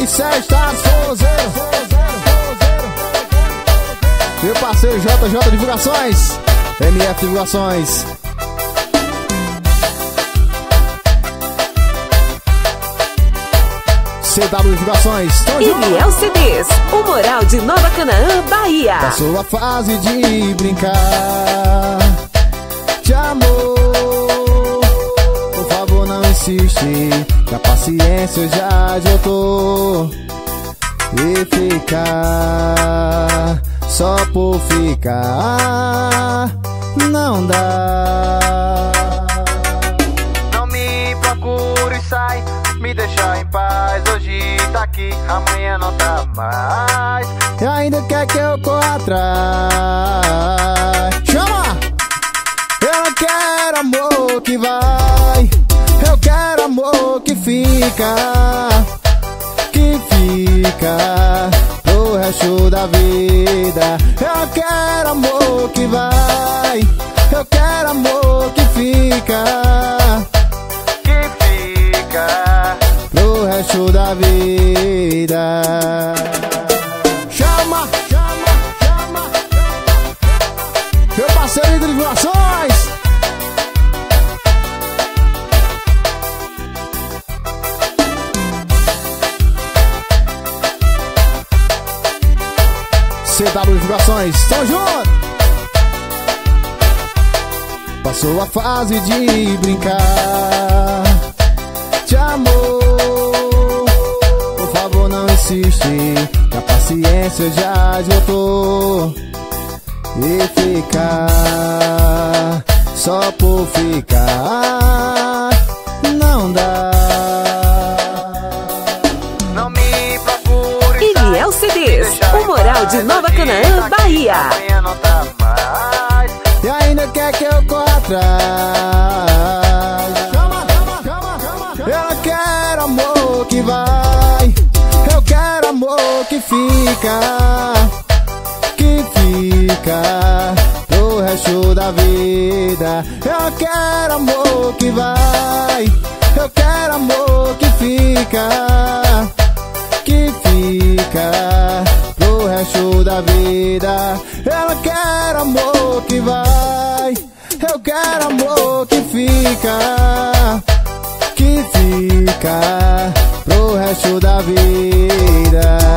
E sexta, sou zero. Meu parceiro JJ Divulgações, MF Divulgações. CW Divulgações, ELIELCDS, o Moral de Nova Canaã, Bahia. Passou a fase de brincar de amor, por favor não insiste, que a paciência eu já esgotou. E ficar só por ficar não dá. Não me procure, sai, me deixa em paz. Hoje tá aqui, amanhã não tá mais. E ainda quer que eu corra atrás? Chama! Eu quero amor que vai, eu quero amor que fica, que fica pro resto da vida. Eu quero amor que vai, eu quero amor que fica, pro resto da vida. Chama, chama, chama, chama. Meu parceiro de divulgações, CW Divulgações, tamo junto. Passou a fase de brincar de amor, por favor não insiste, que a paciência já esgotou. E ficar só por ficar não dá. Não me procure, ELIELCDS, o Moral de Nova Canaã, Bahia. E ainda quer que eu corra atrás? Eu quero amor que vai, eu quero amor que fica pro resto da vida. Eu quero amor que vai, eu quero amor que fica pro resto da vida. Eu quero amor que vai, eu quero amor que fica, que fica pro resto da vida.